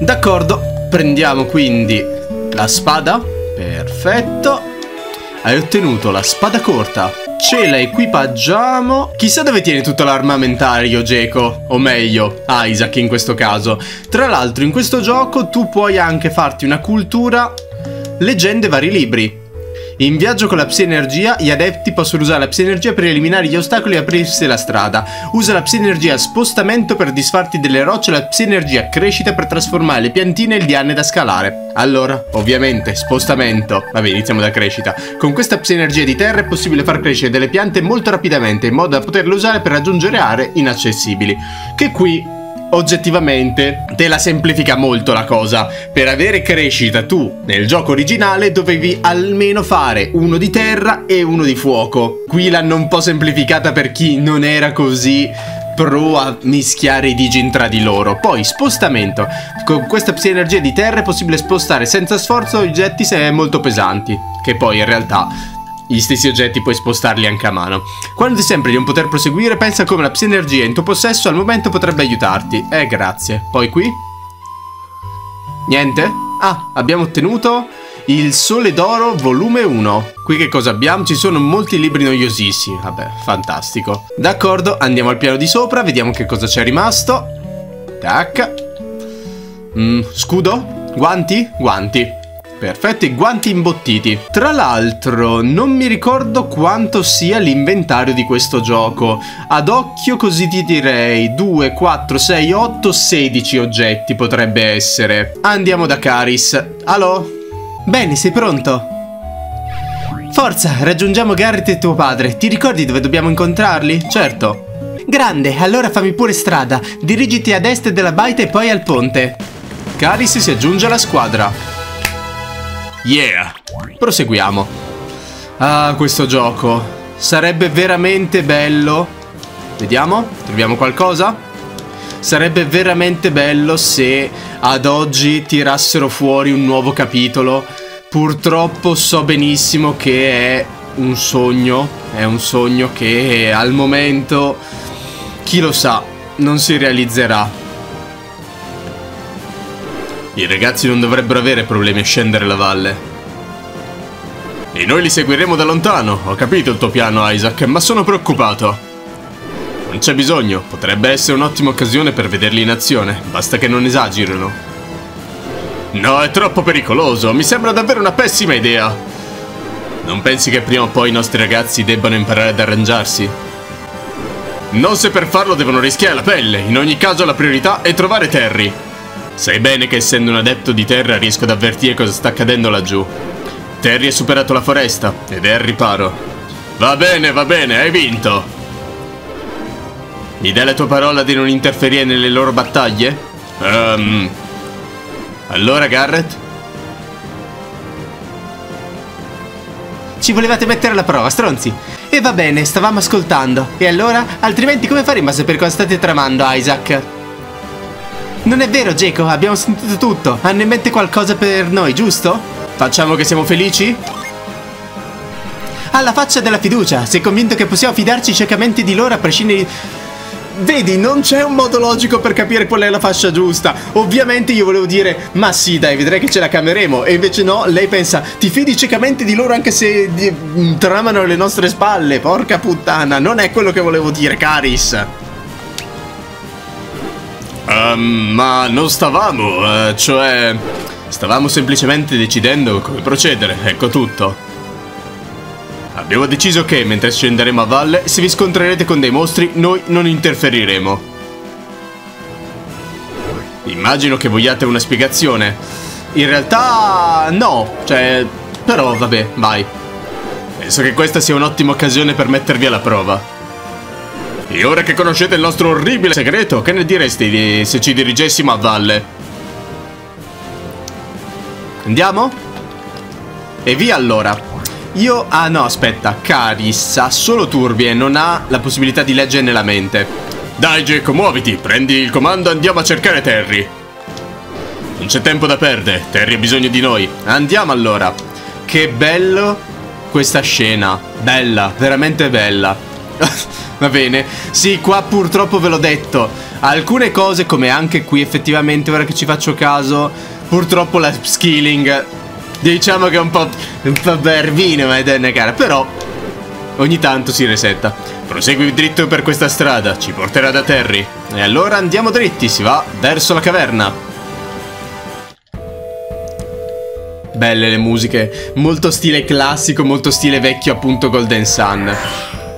D'accordo, prendiamo quindi la spada. Perfetto. Hai ottenuto la spada corta. Ce la equipaggiamo. Chissà dove tiene tutto l'armamentario Jeko, o meglio Isaac in questo caso. Tra l'altro in questo gioco tu puoi anche farti una cultura leggendo vari libri. In viaggio con la psienergia, gli adepti possono usare la psienergia per eliminare gli ostacoli e aprirsi la strada. Usa la psienergia spostamento per disfarti delle rocce e la psienergia crescita per trasformare le piantine e il liane da scalare. Allora, ovviamente, spostamento. Vabbè, iniziamo da crescita. Con questa psienergia di terra è possibile far crescere delle piante molto rapidamente, in modo da poterle usare per raggiungere aree inaccessibili. Che qui... oggettivamente te la semplifica molto la cosa. Per avere crescita tu nel gioco originale dovevi almeno fare uno di terra e uno di fuoco. Qui l'hanno un po' semplificata per chi non era così pro a mischiare i Digin tra di loro. Poi spostamento. Con questa psienergia di terra è possibile spostare senza sforzo oggetti se molto pesanti, che poi in realtà... gli stessi oggetti puoi spostarli anche a mano. Quando ti sembra di non poter proseguire, pensa come la psienergia in tuo possesso al momento potrebbe aiutarti. Grazie. Poi qui? Niente? Ah, abbiamo ottenuto Il Sole d'Oro volume 1. Qui che cosa abbiamo? Ci sono molti libri noiosissimi. Vabbè, fantastico. D'accordo, andiamo al piano di sopra, vediamo che cosa c'è rimasto. Tac. Scudo? Guanti? Guanti. Perfetto, i guanti imbottiti. Tra l'altro non mi ricordo quanto sia l'inventario di questo gioco. Ad occhio così ti direi 2, 4, 6, 8, 16 oggetti potrebbe essere. Andiamo da Karis. Allo? Bene, sei pronto? Forza, raggiungiamo Garet e tuo padre. Ti ricordi dove dobbiamo incontrarli? Certo. Grande, allora fammi pure strada. Dirigiti a destra della baita e poi al ponte. Karis si aggiunge alla squadra. Yeah! Proseguiamo. Ah, questo gioco. Sarebbe veramente bello. Vediamo, troviamo qualcosa. Sarebbe veramente bello se ad oggi tirassero fuori un nuovo capitolo. Purtroppo so benissimo che è un sogno. È un sogno che al momento, chi lo sa, non si realizzerà. I ragazzi non dovrebbero avere problemi a scendere la valle. E noi li seguiremo da lontano. Ho capito il tuo piano, Isaac, ma sono preoccupato. Non c'è bisogno. Potrebbe essere un'ottima occasione per vederli in azione. Basta che non esagerino. No, è troppo pericoloso. Mi sembra davvero una pessima idea. Non pensi che prima o poi i nostri ragazzi debbano imparare ad arrangiarsi? Non se per farlo devono rischiare la pelle. In ogni caso la priorità è trovare Terry. Sai bene che essendo un adepto di terra riesco ad avvertire cosa sta accadendo laggiù. Terry ha superato la foresta ed è al riparo. Va bene, hai vinto! Mi dai la tua parola di non interferire nelle loro battaglie? Allora, Garet? Ci volevate mettere alla prova, stronzi! E va bene, stavamo ascoltando. E allora? Altrimenti come faremo a sapere cosa state tramando, Isaac? Non è vero, Jeko, abbiamo sentito tutto. Hanno in mente qualcosa per noi, giusto? Facciamo che siamo felici? Alla faccia della fiducia. Sei convinto che possiamo fidarci ciecamente di loro a prescindere... Vedi, non c'è un modo logico per capire qual è la fascia giusta. Ovviamente io volevo dire, ma sì dai, vedrai che ce la cameremo. E invece no, lei pensa, ti fidi ciecamente di loro anche se tramano le nostre spalle. Porca puttana, non è quello che volevo dire, Karis. Ma non stavamo, cioè... stavamo semplicemente decidendo come procedere, ecco tutto. Abbiamo deciso che, mentre scenderemo a valle, se vi scontrerete con dei mostri, noi non interferiremo. Immagino che vogliate una spiegazione. In realtà... no, cioè... però vabbè, vai. Penso che questa sia un'ottima occasione per mettervi alla prova. E ora che conoscete il nostro orribile segreto, che ne diresti se ci dirigessimo a valle? Andiamo? E via allora. Io... ah no, aspetta. Karis ha solo turbie, non ha la possibilità di leggere nella mente. Dai, Jeko, muoviti. Prendi il comando, andiamo a cercare Terry. Non c'è tempo da perdere. Terry ha bisogno di noi. Andiamo allora. Che bello questa scena. Bella, veramente bella. Va bene. Sì, qua purtroppo ve l'ho detto. Alcune cose, come anche qui effettivamente, ora che ci faccio caso, purtroppo la skilling, diciamo che è un po' bervino, ma è una cara. Però ogni tanto si resetta. Prosegui dritto per questa strada, ci porterà da Terry. E allora andiamo dritti, si va verso la caverna. Belle le musiche, molto stile classico, molto stile vecchio, appunto Golden Sun.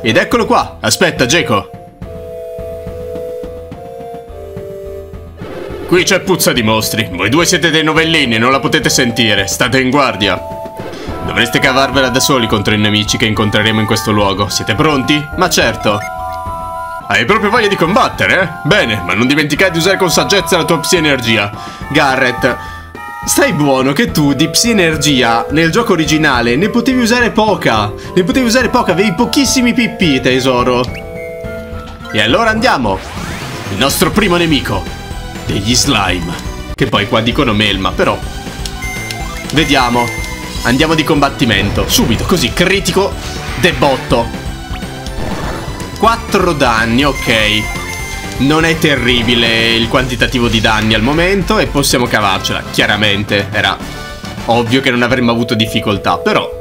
Ed eccolo qua, aspetta Jeko. Qui c'è puzza di mostri, voi due siete dei novellini e non la potete sentire, state in guardia. Dovreste cavarvela da soli contro i nemici che incontreremo in questo luogo, siete pronti? Ma certo. Hai proprio voglia di combattere, eh? Bene, ma non dimenticare di usare con saggezza la tua psienergia. Garet, stai buono che tu di psienergia nel gioco originale ne potevi usare poca. Ne potevi usare poca, avevi pochissimi PP, tesoro. E allora andiamo. Il nostro primo nemico, degli slime, che poi qua dicono melma, però vediamo. Andiamo di combattimento, subito, così, critico de botto. 4 danni, ok. Non è terribile il quantitativo di danni al momento e possiamo cavarcela, chiaramente. Era ovvio che non avremmo avuto difficoltà, però.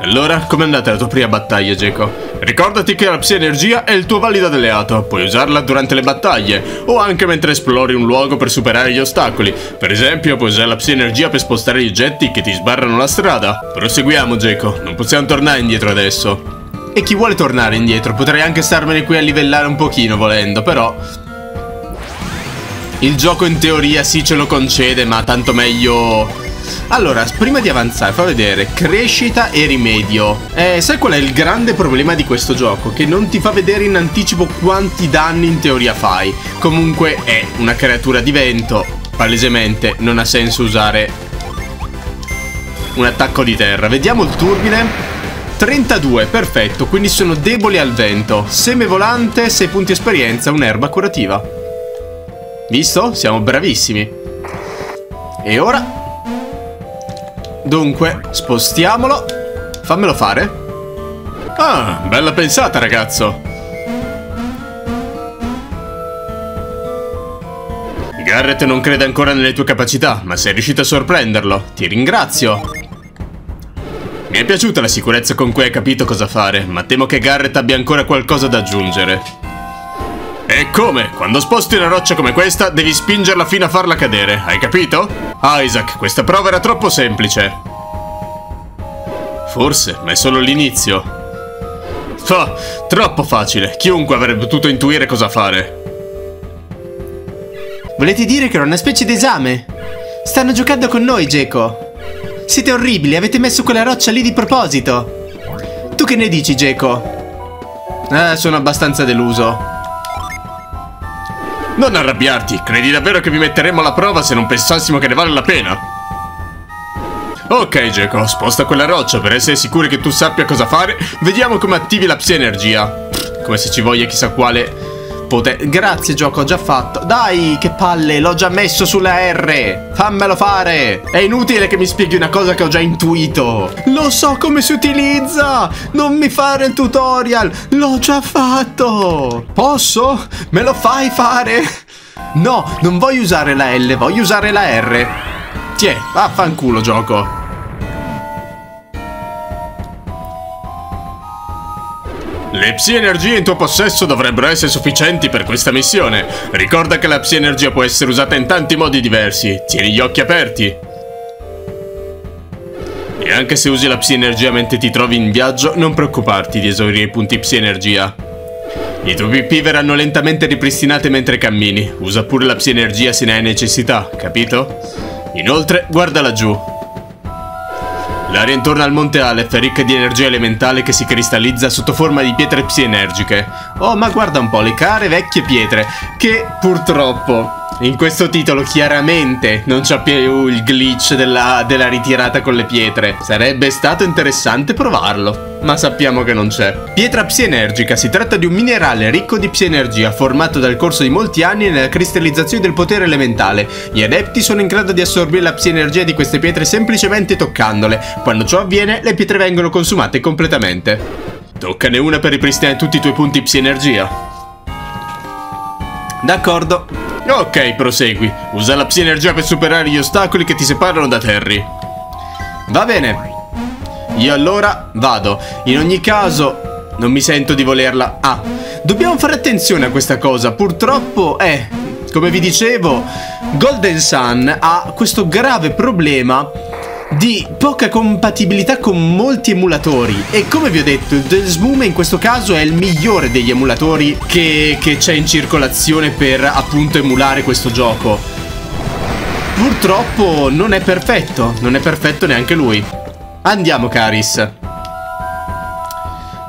Allora, com'è andata la tua prima battaglia, Jeko? Ricordati che la psienergia è il tuo valido alleato. Puoi usarla durante le battaglie o anche mentre esplori un luogo per superare gli ostacoli. Per esempio, puoi usare la psienergia per spostare gli oggetti che ti sbarrano la strada. Proseguiamo, Jeko, non possiamo tornare indietro adesso. E chi vuole tornare indietro? Potrei anche starmene qui a livellare un pochino volendo, però il gioco in teoria sì ce lo concede, ma tanto meglio. Allora, prima di avanzare, fa vedere crescita e rimedio. Sai qual è il grande problema di questo gioco? Che non ti fa vedere in anticipo quanti danni in teoria fai. Comunque è una creatura di vento, palesemente non ha senso usare un attacco di terra. Vediamo il turbine. 32, perfetto, quindi sono deboli al vento. Seme volante, 6 punti esperienza, un'erba curativa. Visto? Siamo bravissimi. E ora? Dunque, spostiamolo. Fammelo fare. Ah, bella pensata, ragazzo. Garet non crede ancora nelle tue capacità, ma sei riuscito a sorprenderlo. Ti ringrazio. Mi è piaciuta la sicurezza con cui hai capito cosa fare, ma temo che Garet abbia ancora qualcosa da aggiungere. E come? Quando sposti una roccia come questa, devi spingerla fino a farla cadere, hai capito? Isaac, questa prova era troppo semplice. Forse, ma è solo l'inizio. Fa, troppo facile, chiunque avrebbe potuto intuire cosa fare. Volete dire che era una specie d'esame? Stanno giocando con noi, Jeko. Siete orribili, avete messo quella roccia lì di proposito. Tu che ne dici, Jeko? Sono abbastanza deluso. Non arrabbiarti, credi davvero che vi metteremmo alla prova se non pensassimo che ne vale la pena? Ok, Jeko, sposta quella roccia per essere sicuri che tu sappia cosa fare. Vediamo come attivi la psienergia. Come se ci voglia chissà quale potere. Grazie, Jeko, ho già fatto. Dai, che palle, l'ho già messo sulla R. Fammelo fare! È inutile che mi spieghi una cosa che ho già intuito! Lo so come si utilizza! Non mi fare il tutorial! L'ho già fatto! Posso? Me lo fai fare? No, non voglio usare la L, voglio usare la R. Tiè, vaffanculo gioco! Le psienergie in tuo possesso dovrebbero essere sufficienti per questa missione. Ricorda che la psienergia può essere usata in tanti modi diversi. Tieni gli occhi aperti. E anche se usi la psienergia mentre ti trovi in viaggio, non preoccuparti di esaurire i punti psienergia. I tuoi PP verranno lentamente ripristinati mentre cammini. Usa pure la psienergia se ne hai necessità, capito? Inoltre, guarda laggiù. L'aria intorno al Monte Aleph è ricca di energia elementale che si cristallizza sotto forma di pietre psienergiche. Oh, ma guarda un po', le care vecchie pietre, che purtroppo In questo titolo chiaramente non c'è più il glitch della ritirata con le pietre. Sarebbe stato interessante provarlo, ma sappiamo che non c'è. Pietra psienergica. Si tratta di un minerale ricco di psienergia, formato dal corso di molti anni nella cristallizzazione del potere elementale. Gli adepti sono in grado di assorbire la psienergia di queste pietre semplicemente toccandole. Quando ciò avviene, le pietre vengono consumate completamente. Toccane una per ripristinare tutti i tuoi punti psienergia. D'accordo. Ok, prosegui. Usa la psienergia per superare gli ostacoli che ti separano da Terry. Va bene. Io allora vado. In ogni caso non mi sento di volerla. Ah, dobbiamo fare attenzione a questa cosa. Purtroppo come vi dicevo, Golden Sun ha questo grave problema di poca compatibilità con molti emulatori. E come vi ho detto, il DeSmuME in questo caso è il migliore degli emulatori che c'è in circolazione per appunto emulare questo gioco. Purtroppo non è perfetto. Non è perfetto neanche lui. Andiamo, Karis.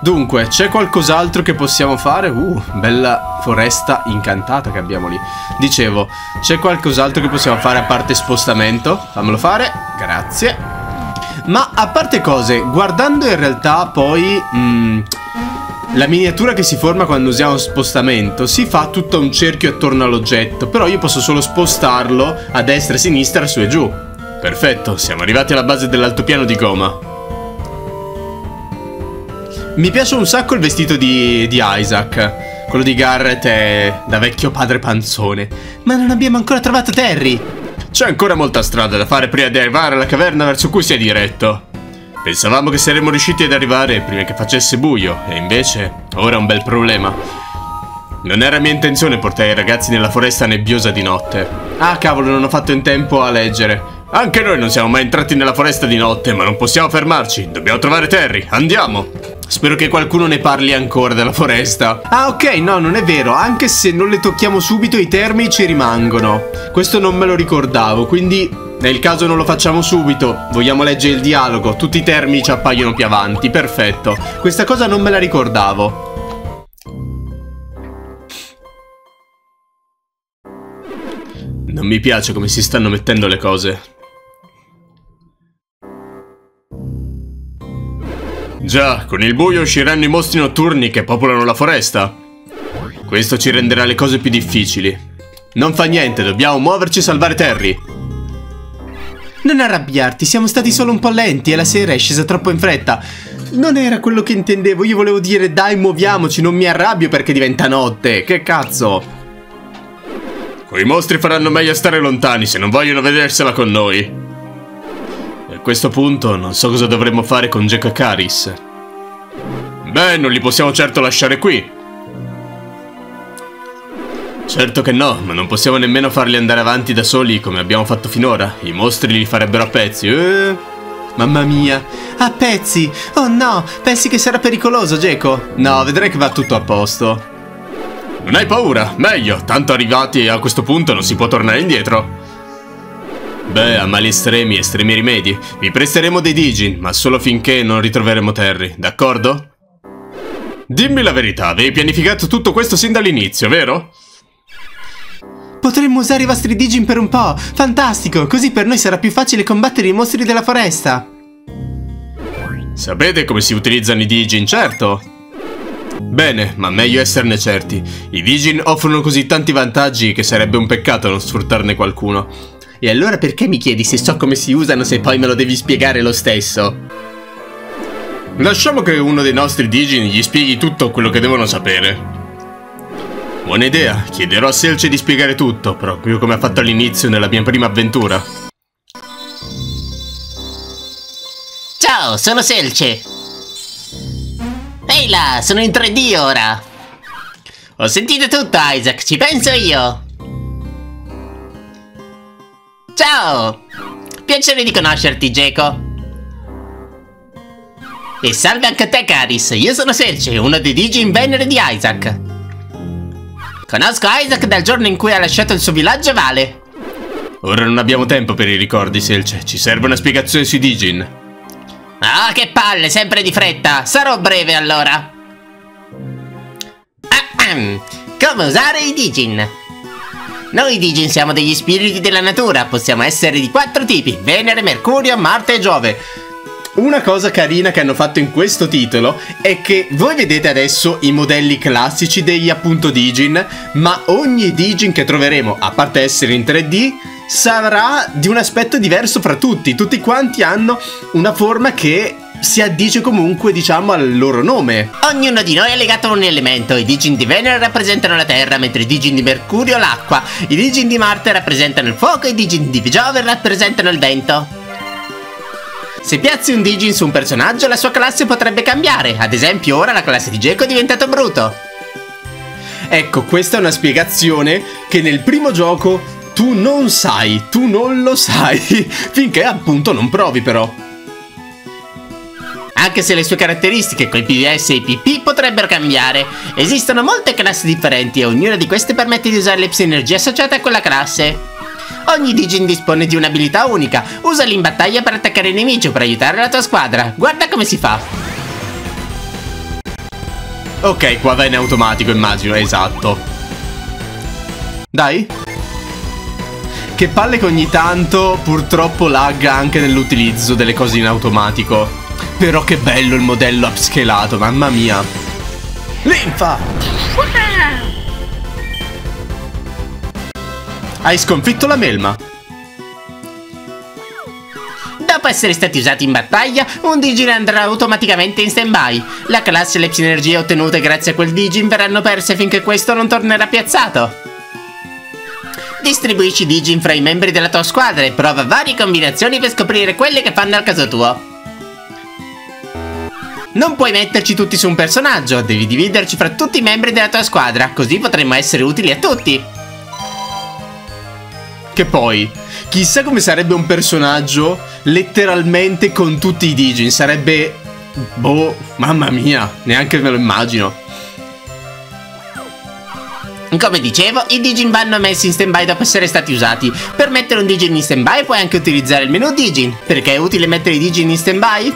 Dunque, c'è qualcos'altro che possiamo fare? Bella foresta incantata che abbiamo lì. Dicevo, c'è qualcos'altro che possiamo fare a parte spostamento? Fammelo fare, grazie. Ma a parte cose, guardando in realtà poi la miniatura che si forma quando usiamo spostamento, si fa tutto un cerchio attorno all'oggetto. Però io posso solo spostarlo a destra e a sinistra, su e giù. Perfetto, siamo arrivati alla base dell'altopiano di Goma. Mi piace un sacco il vestito di Isaac. Quello di Garet è da vecchio padre panzone. Ma non abbiamo ancora trovato Terry. C'è ancora molta strada da fare prima di arrivare alla caverna verso cui si è diretto. Pensavamo che saremmo riusciti ad arrivare prima che facesse buio, e invece ora è un bel problema. Non era mia intenzione portare i ragazzi nella foresta nebbiosa di notte. Ah, cavolo, non ho fatto in tempo a leggere. Anche noi non siamo mai entrati nella foresta di notte, ma non possiamo fermarci. Dobbiamo trovare Terry, andiamo. Spero che qualcuno ne parli ancora della foresta. Ah, ok, no, non è vero. Anche se non le tocchiamo subito, i termiti ci rimangono. Questo non me lo ricordavo, quindi nel caso non lo facciamo subito, vogliamo leggere il dialogo, tutti i termiti ci appaiono più avanti. Perfetto. Questa cosa non me la ricordavo. Non mi piace come si stanno mettendo le cose. Già, con il buio usciranno i mostri notturni che popolano la foresta. Questo ci renderà le cose più difficili. Non fa niente, dobbiamo muoverci e salvare Terry. Non arrabbiarti, siamo stati solo un po' lenti e la sera è scesa troppo in fretta. Non era quello che intendevo, io volevo dire dai muoviamoci, non mi arrabbio perché diventa notte, che cazzo. Quei mostri faranno meglio a stare lontani se non vogliono vedersela con noi. A questo punto non so cosa dovremmo fare con Gekko e Karis. Beh, non li possiamo certo lasciare qui. Certo che no, ma non possiamo nemmeno farli andare avanti da soli come abbiamo fatto finora. I mostri li farebbero a pezzi. Mamma mia, a pezzi! Oh no, pensi che sarà pericoloso, Gekko? No, vedrai che va tutto a posto. Non hai paura, meglio, tanto arrivati a questo punto non si può tornare indietro. Beh, a mali estremi, estremi rimedi. Vi presteremo dei Digin, ma solo finché non ritroveremo Terry, d'accordo? Dimmi la verità, avevi pianificato tutto questo sin dall'inizio, vero? Potremmo usare i vostri Digin per un po', fantastico! Così per noi sarà più facile combattere i mostri della foresta. Sapete come si utilizzano i Digin, certo? Bene, ma meglio esserne certi. I Digin offrono così tanti vantaggi che sarebbe un peccato non sfruttarne qualcuno. E allora perché mi chiedi se so come si usano se poi me lo devi spiegare lo stesso? Lasciamo che uno dei nostri Digin gli spieghi tutto quello che devono sapere. Buona idea, chiederò a Selce di spiegare tutto, proprio come ha fatto all'inizio nella mia prima avventura. Ciao, sono Selce. Ehi là, sono in 3D ora. Ho sentito tutto, Isaac, ci penso io. Ciao! Piacere di conoscerti, Jeko. E salve anche a te, Karis. Io sono Selce, uno dei Digin Venere di Isaac. Conosco Isaac dal giorno in cui ha lasciato il suo villaggio Vale. Ora non abbiamo tempo per i ricordi, Selce. Ci serve una spiegazione sui Digin. Ah, che palle, sempre di fretta. Sarò breve, allora. Come usare i Digin? Noi Digin siamo degli spiriti della natura, possiamo essere di 4 tipi: Venere, Mercurio, Marte e Giove. Una cosa carina che hanno fatto in questo titolo è che voi vedete adesso i modelli classici degli appunto Digin, ma ogni Digin che troveremo, a parte essere in 3D, sarà di un aspetto diverso fra tutti. Tutti quanti hanno una forma che si addice comunque, diciamo, al loro nome. Ognuno di noi è legato a un elemento. I Digin di Venere rappresentano la terra, mentre i Digin di Mercurio l'acqua, i Digin di Marte rappresentano il fuoco e i Digin di Giove rappresentano il vento. Se piazzi un Digin su un personaggio, la sua classe potrebbe cambiare. Ad esempio, ora la classe di Gekko è diventata Bruto. Ecco, questa è una spiegazione che nel primo gioco tu non sai, tu non lo sai finché appunto non provi, però. Anche se le sue caratteristiche con i PvS e i PP potrebbero cambiare. Esistono molte classi differenti e ognuna di queste permette di usare le psinergie associate a quella classe. Ogni Digin dispone di un'abilità unica. Usali in battaglia per attaccare i nemici o per aiutare la tua squadra. Guarda come si fa. Ok, qua va in automatico, immagino, esatto. Dai. Che palle che ogni tanto purtroppo lagga anche nell'utilizzo delle cose in automatico. Però che bello il modello upscalato, mamma mia. Linfa! Hai sconfitto la melma. Dopo essere stati usati in battaglia, un Digin andrà automaticamente in stand-by. La classe e le psinergie ottenute grazie a quel Digin verranno perse finché questo non tornerà piazzato. Distribuisci Digin fra i membri della tua squadra e prova varie combinazioni per scoprire quelle che fanno al caso tuo. Non puoi metterci tutti su un personaggio, devi dividerci fra tutti i membri della tua squadra, così potremmo essere utili a tutti. Che poi, chissà come sarebbe un personaggio letteralmente con tutti i Digin, sarebbe... boh, mamma mia, neanche me lo immagino. Come dicevo, i Digin vanno messi in stand-by dopo essere stati usati. Per mettere un Digin in stand-by puoi anche utilizzare il menu Digin. Perché è utile mettere i Digin in stand-by?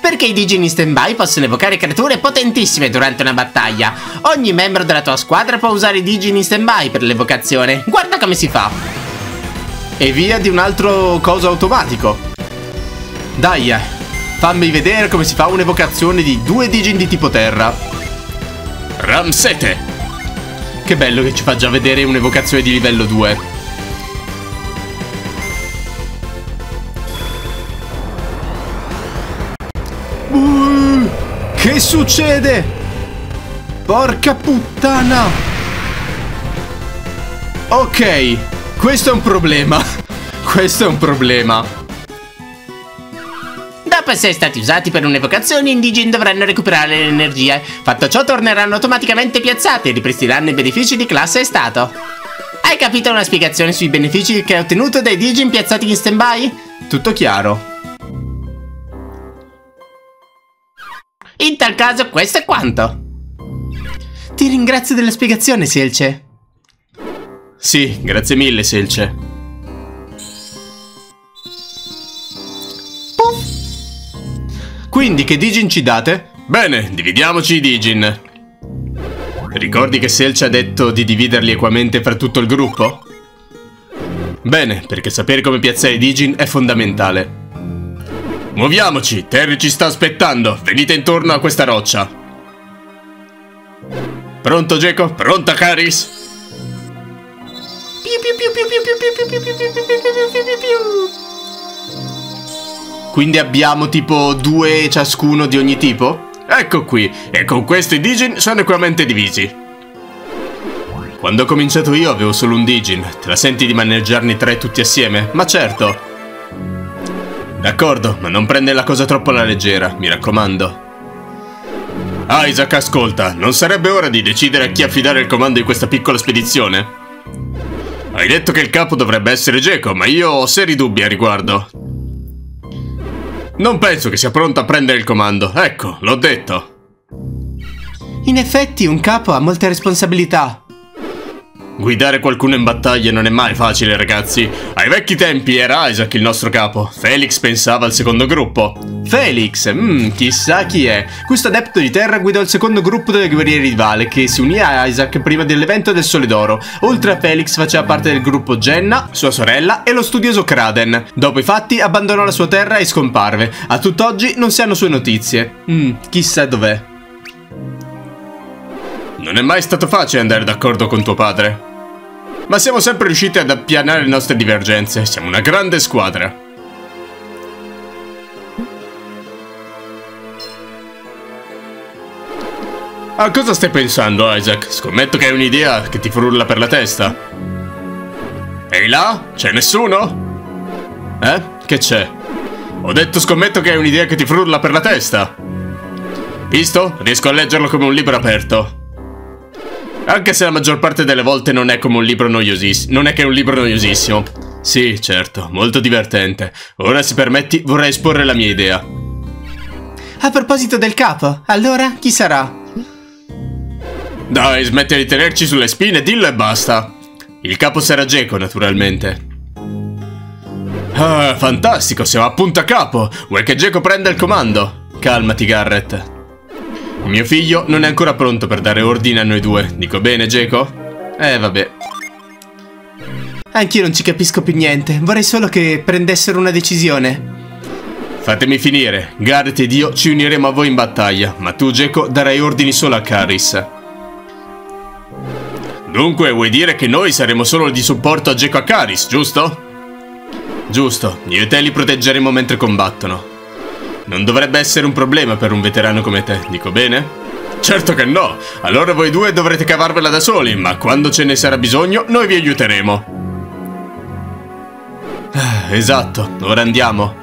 Perché i Digin in stand-by possono evocare creature potentissime durante una battaglia. Ogni membro della tua squadra può usare i Digin in stand-by per l'evocazione. Guarda come si fa! E via di un altro coso automatico. Dai, fammi vedere come si fa un'evocazione di 2 Digin di tipo terra. Ramsete! Che bello che ci fa già vedere un'evocazione di livello 2. Che succede? Porca puttana! Ok, questo è un problema. Questo è un problema. Dopo essere stati usati per un'evocazione, i Digin dovranno recuperare le energie. Fatto ciò, torneranno automaticamente piazzati e ripristineranno i benefici di classe e stato. Hai capito una spiegazione sui benefici che hai ottenuto dai Digin piazzati in stand-by? Tutto chiaro. In tal caso questo è quanto. Ti ringrazio della spiegazione, Selce. Sì, grazie mille, Selce. Puff. Quindi che Digin ci date? Bene, dividiamoci i Digin. Ricordi che Selce ha detto di dividerli equamente fra tutto il gruppo? Bene, perché sapere come piazzare i Digin è fondamentale. Muoviamoci, Terry ci sta aspettando. Venite intorno a questa roccia. Pronto, Jeko? Pronta, Karis? Quindi abbiamo tipo 2 ciascuno di ogni tipo? Ecco qui, e con questo i Digin sono equamente divisi. Quando ho cominciato io avevo solo un Digin. Te la senti di maneggiarne 3 tutti assieme? Ma certo. D'accordo, ma non prende la cosa troppo alla leggera, mi raccomando. Isaac, ascolta, non sarebbe ora di decidere a chi affidare il comando di questa piccola spedizione? Hai detto che il capo dovrebbe essere Jeko, ma io ho seri dubbi a riguardo. Non penso che sia pronto a prendere il comando, ecco, l'ho detto. In effetti, un capo ha molte responsabilità. Guidare qualcuno in battaglia non è mai facile, ragazzi. Ai vecchi tempi era Isaac il nostro capo. Felix pensava al secondo gruppo. Felix, chissà chi è. Questo adepto di terra guidò il secondo gruppo delle guerrieri di Vale, che si unì a Isaac prima dell'evento del Sole d'Oro. Oltre a Felix faceva parte del gruppo Jenna, sua sorella, e lo studioso Kraden. Dopo i fatti abbandonò la sua terra e scomparve. A tutt'oggi non si hanno sue notizie. Chissà dov'è. Non è mai stato facile andare d'accordo con tuo padre, ma siamo sempre riusciti ad appianare le nostre divergenze. Siamo una grande squadra. A cosa stai pensando, Isaac? Scommetto che hai un'idea che ti frulla per la testa. Ehi là? C'è nessuno? Che c'è? Ho detto scommetto che hai un'idea che ti frulla per la testa. Visto? Riesco a leggerlo come un libro aperto. Anche se la maggior parte delle volte non è come un libro noiosissimo. Non è che è un libro noiosissimo. Sì, certo, molto divertente. Ora, se permetti, vorrei esporre la mia idea. A proposito del capo, allora chi sarà? Dai, smetti di tenerci sulle spine, dillo e basta. Il capo sarà Jeko, naturalmente. Ah, fantastico, siamo appunto a capo. Vuoi che Jeko prenda il comando? Calmati, Garet. Mio figlio non è ancora pronto per dare ordine a noi due. Dico bene, Jeko? Vabbè. Anch'io non ci capisco più niente. Vorrei solo che prendessero una decisione. Fatemi finire. Garet ed io ci uniremo a voi in battaglia, ma tu, Jeko, darai ordini solo a Karis. Dunque, vuoi dire che noi saremo solo di supporto a Jeko e a Karis, giusto? Giusto. Io e te li proteggeremo mentre combattono. Non dovrebbe essere un problema per un veterano come te, dico bene? Certo che no! Allora voi due dovrete cavarvela da soli, ma quando ce ne sarà bisogno, noi vi aiuteremo. Esatto, ora andiamo.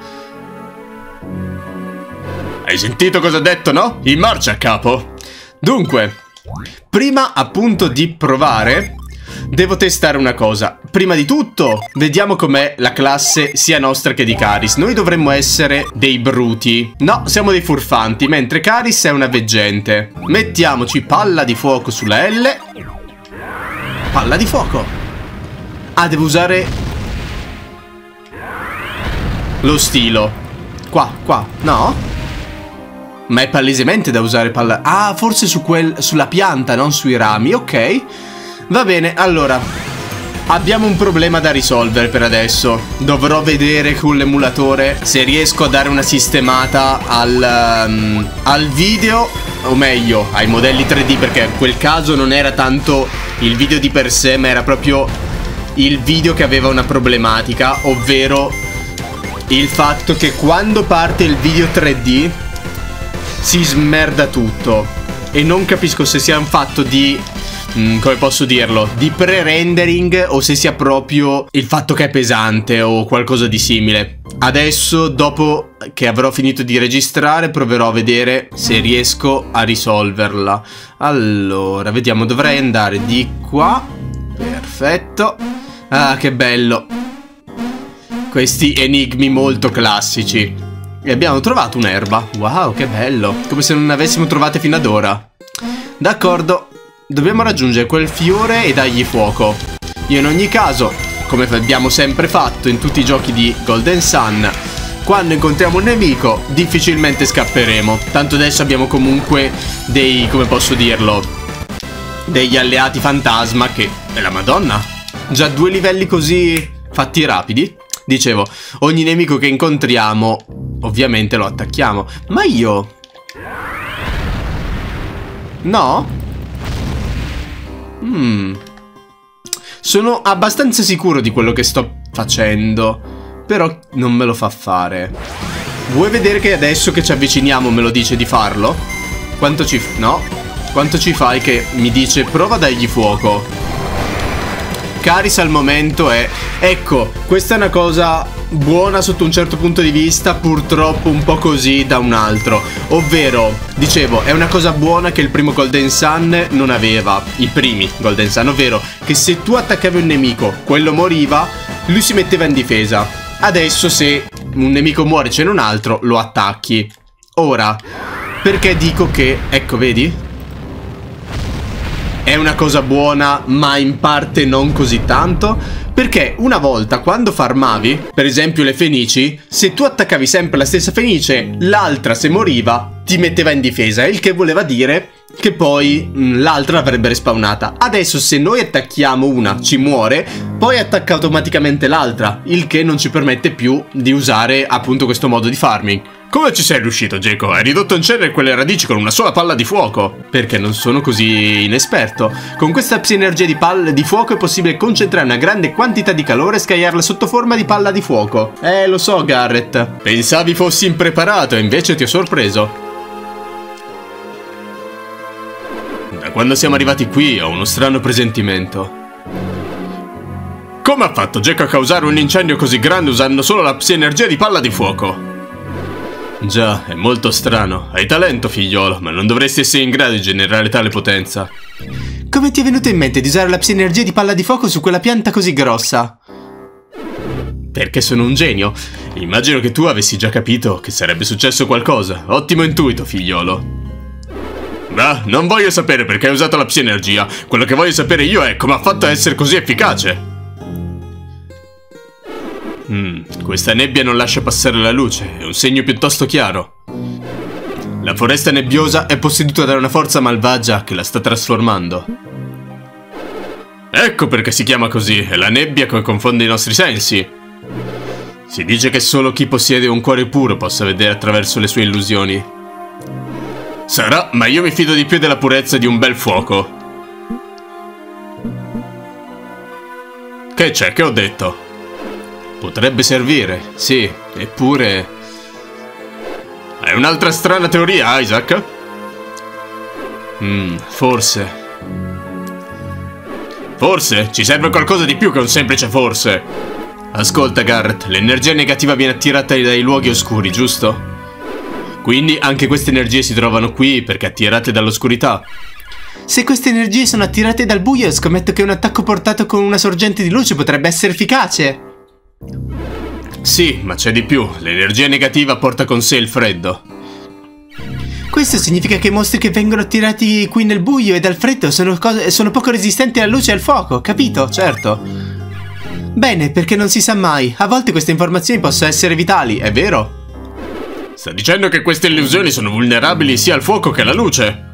Hai sentito cosa ha detto, no? In marcia, capo! Dunque, prima appunto di provare, devo testare una cosa. Prima di tutto, vediamo com'è la classe sia nostra che di Karis. Noi dovremmo essere dei bruti. No, siamo dei furfanti, mentre Karis è una veggente. Mettiamoci palla di fuoco sulla L. Palla di fuoco. Ah, devo usare lo stilo. Qua, no? Ma è palesemente da usare palla. Ah, forse sulla pianta, non sui rami, ok. Va bene, allora, abbiamo un problema da risolvere per adesso. Dovrò vedere con l'emulatore se riesco a dare una sistemata al video, o meglio, ai modelli 3D, perché in quel caso non era tanto il video di per sé, ma era proprio il video che aveva una problematica, ovvero il fatto che quando parte il video 3D si smerda tutto. E non capisco se sia un fatto di... come posso dirlo? Di pre-rendering, o se sia proprio il fatto che è pesante o qualcosa di simile. Adesso, dopo che avrò finito di registrare, proverò a vedere se riesco a risolverla. Allora, vediamo, dovrei andare di qua. Perfetto. Ah, che bello. Questi enigmi molto classici. E abbiamo trovato un'erba. Wow, che bello. Come se non avessimo trovate fino ad ora. D'accordo. Dobbiamo raggiungere quel fiore e dargli fuoco. Io in ogni caso, come abbiamo sempre fatto in tutti i giochi di Golden Sun, quando incontriamo un nemico difficilmente scapperemo. Tanto adesso abbiamo comunque dei, come posso dirlo, degli alleati fantasma che... è la Madonna! Già 2 livelli così fatti rapidi. Dicevo, ogni nemico che incontriamo ovviamente lo attacchiamo. Ma io... no? Sono abbastanza sicuro di quello che sto facendo, però non me lo fa fare. Vuoi vedere che adesso che ci avviciniamo me lo dice di farlo? Quanto ci fai che mi dice prova a dargli fuoco? Karis al momento è... ecco, questa è una cosa buona sotto un certo punto di vista, purtroppo un po' così da un altro. Ovvero, dicevo, è una cosa buona che il primo Golden Sun non aveva. I primi Golden Sun, ovvero che se tu attaccavi un nemico, quello moriva, lui si metteva in difesa. Adesso se un nemico muore c'è un altro, lo attacchi. Ora, perché dico che... ecco, vedi? è una cosa buona, ma in parte non così tanto, perché una volta quando farmavi, per esempio le fenici, se tu attaccavi sempre la stessa fenice, l'altra se moriva ti metteva in difesa, il che voleva dire che poi l'altra avrebbe respawnata. Adesso se noi attacchiamo una, ci muore, poi attacca automaticamente l'altra, il che non ci permette più di usare appunto questo modo di farming. Come ci sei riuscito, Jeko? Hai ridotto in cenere quelle radici con una sola palla di fuoco? Perché non sono così inesperto. Con questa psienergia di palle di fuoco è possibile concentrare una grande quantità di calore e scagliarla sotto forma di palla di fuoco. Lo so, Garet. Pensavi fossi impreparato e invece ti ho sorpreso. Da quando siamo arrivati qui ho uno strano presentimento. Come ha fatto Jeko a causare un incendio così grande usando solo la psienergia di palla di fuoco? Già, è molto strano. Hai talento, figliolo, ma non dovresti essere in grado di generare tale potenza. Come ti è venuto in mente di usare la psienergia di palla di fuoco su quella pianta così grossa? Perché sono un genio. Immagino che tu avessi già capito che sarebbe successo qualcosa. Ottimo intuito, figliolo. Beh, non voglio sapere perché hai usato la psienergia. Quello che voglio sapere io è come ha fatto a essere così efficace. Questa nebbia non lascia passare la luce, è un segno piuttosto chiaro. La foresta nebbiosa è posseduta da una forza malvagia che la sta trasformando. Ecco perché si chiama così, è la nebbia che confonde i nostri sensi. Si dice che solo chi possiede un cuore puro possa vedere attraverso le sue illusioni. Sarà, ma io mi fido di più della purezza di un bel fuoco. Che c'è? Che ho detto? Potrebbe servire, sì, eppure... Hai un'altra strana teoria, Isaac? Forse. Forse? Ci serve qualcosa di più che un semplice forse. Ascolta, Garet, l'energia negativa viene attirata dai luoghi oscuri, giusto? Quindi anche queste energie si trovano qui perché attirate dall'oscurità. Se queste energie sono attirate dal buio, scommetto che un attacco portato con una sorgente di luce potrebbe essere efficace. Sì, ma c'è di più. L'energia negativa porta con sé il freddo. Questo significa che i mostri che vengono attirati qui nel buio e dal freddo sono poco resistenti alla luce e al fuoco, capito? Certo. Bene, perché non si sa mai. A volte queste informazioni possono essere vitali, è vero? Sta dicendo che queste illusioni sono vulnerabili sia al fuoco che alla luce.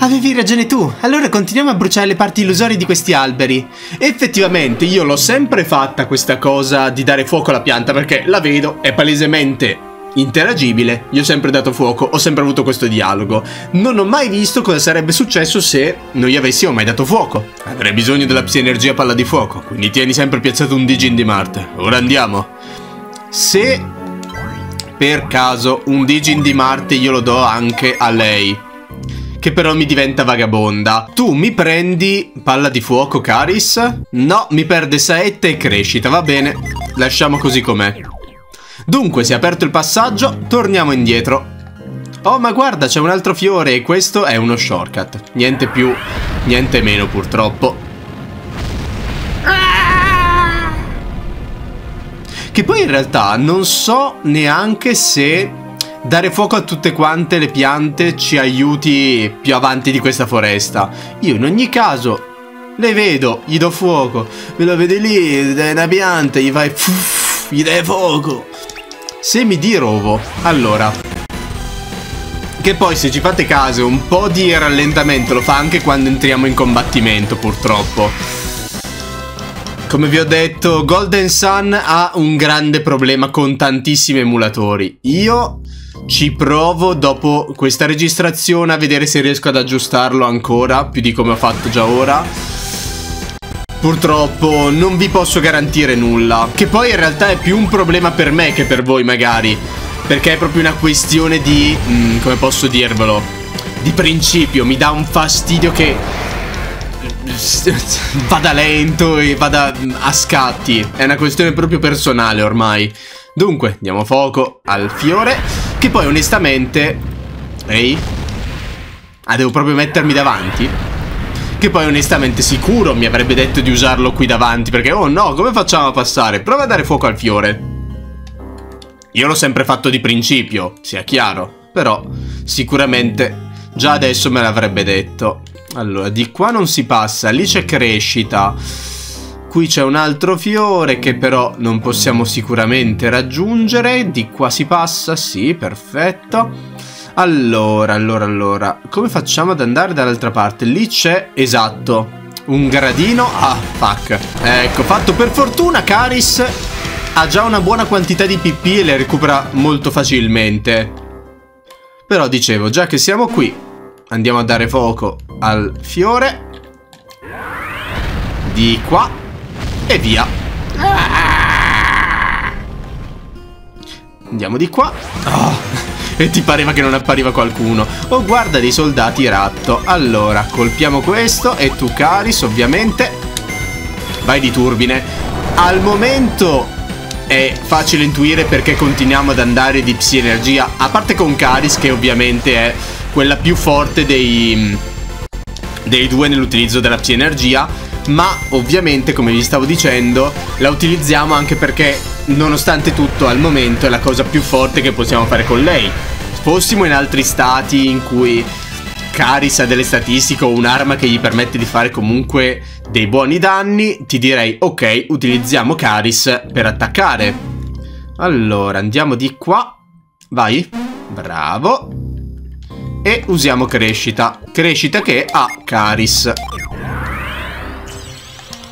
Avevi ragione tu, allora continuiamo a bruciare le parti illusorie di questi alberi. Effettivamente io l'ho sempre fatta questa cosa di dare fuoco alla pianta, perché la vedo, è palesemente interagibile, gli ho sempre dato fuoco, ho sempre avuto questo dialogo. Non ho mai visto cosa sarebbe successo se non gli avessimo mai dato fuoco. Avrei bisogno della psienergia palla di fuoco, quindi tieni sempre piazzato un Digin di Marte. Ora andiamo. Se per caso un Digin di Marte io lo do anche a lei, che però mi diventa vagabonda. Tu mi prendi palla di fuoco, Karis? No, mi perde saetta e crescita, va bene. Lasciamo così com'è. Dunque, si è aperto il passaggio, torniamo indietro. Oh, ma guarda, c'è un altro fiore e questo è uno shortcut. Niente più, niente meno, purtroppo. Che poi in realtà non so neanche se... dare fuoco a tutte quante le piante ci aiuti più avanti di questa foresta. Io in ogni caso le vedo, gli do fuoco. Ve lo vedi lì, è una pianta, gli fai... gli dai fuoco. Se mi dirovo, allora... che poi se ci fate caso un po' di rallentamento lo fa anche quando entriamo in combattimento, purtroppo. Come vi ho detto, Golden Sun ha un grande problema con tantissimi emulatori. Io... ci provo dopo questa registrazione a vedere se riesco ad aggiustarlo ancora, più di come ho fatto già ora. Purtroppo non vi posso garantire nulla, che poi in realtà è più un problema per me che per voi magari, perché è proprio una questione di, come posso dirvelo, di principio. Mi dà un fastidio che vada lento e vada a scatti, è una questione proprio personale ormai. Dunque, diamo fuoco al fiore, che poi onestamente... ehi? Ah, devo proprio mettermi davanti? Che poi onestamente sicuro mi avrebbe detto di usarlo qui davanti, perché oh no, come facciamo a passare? Prova a dare fuoco al fiore. Io l'ho sempre fatto di principio, sia chiaro, però sicuramente già adesso me l'avrebbe detto. Allora, di qua non si passa, lì c'è crescita. Qui c'è un altro fiore che però non possiamo sicuramente raggiungere. Di qua si passa, sì, perfetto. Allora, come facciamo ad andare dall'altra parte? Lì c'è, esatto, un gradino. Ah, fuck. Ecco, fatto. Per fortuna Karis ha già una buona quantità di PP e le recupera molto facilmente. Però dicevo, già che siamo qui, andiamo a dare fuoco al fiore di qua. E via. Andiamo di qua. Oh, e ti pareva che non appariva qualcuno. Oh, guarda dei soldati ratto. Allora, colpiamo questo. E tu, Karis, ovviamente vai di turbine. Al momento è facile intuire perché continuiamo ad andare di psienergia. A parte con Karis, che ovviamente è quella più forte dei due nell'utilizzo della psienergia. Ma ovviamente, come vi stavo dicendo, la utilizziamo anche perché, nonostante tutto, al momento è la cosa più forte che possiamo fare con lei. Fossimo in altri stati in cui Karis ha delle statistiche o un'arma che gli permette di fare comunque dei buoni danni, ti direi ok, utilizziamo Karis per attaccare. Allora, andiamo di qua. Vai, bravo. E usiamo crescita. Crescita che ha Karis.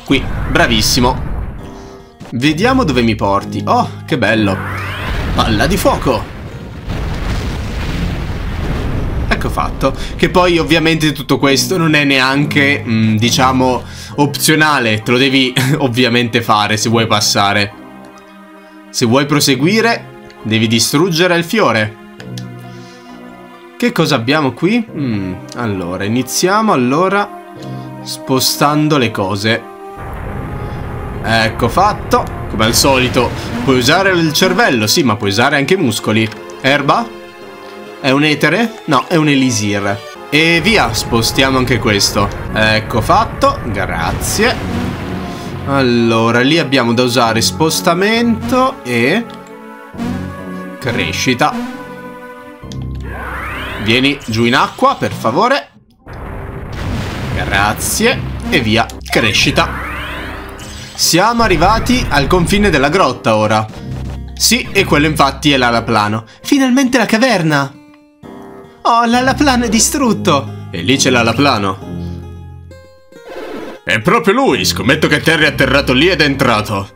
Qui, bravissimo. Vediamo dove mi porti. Oh, che bello. Palla di fuoco. Ecco fatto. Che poi ovviamente tutto questo non è neanche, diciamo, opzionale. Te lo devi ovviamente fare se vuoi passare. Se vuoi proseguire, devi distruggere il fiore. Che cosa abbiamo qui? Allora, iniziamo allora spostando le cose. Ecco fatto. Come al solito puoi usare il cervello. Sì, ma puoi usare anche i muscoli. Erba? È un etere? No, è un elisir. E via, spostiamo anche questo. Ecco fatto, grazie. Allora, lì abbiamo da usare spostamento e crescita. Vieni giù in acqua, per favore. Grazie. E via, crescita. Siamo arrivati al confine della grotta ora. Sì, e quello infatti è l'alaplano. Finalmente la caverna. Oh, l'alaplano è distrutto. E lì c'è l'alaplano. È proprio lui. Scommetto che Terry è atterrato lì ed è entrato.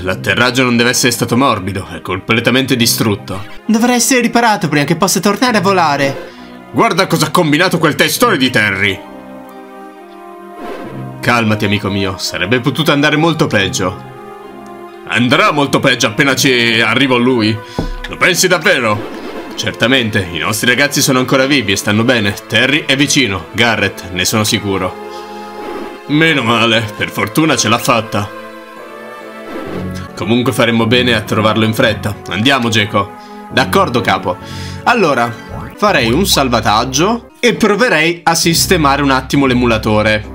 L'atterraggio non deve essere stato morbido. È completamente distrutto. Dovrà essere riparato prima che possa tornare a volare. Guarda cosa ha combinato quel testone di Terry. Calmati, amico mio, sarebbe potuto andare molto peggio. Andrà molto peggio appena ci arrivo a lui. Lo pensi davvero? Certamente, i nostri ragazzi sono ancora vivi e stanno bene. Terry è vicino, Garet, ne sono sicuro. Meno male, per fortuna ce l'ha fatta. Comunque faremmo bene a trovarlo in fretta. Andiamo, Jeko. D'accordo, capo. Allora, farei un salvataggio e proverei a sistemare un attimo l'emulatore.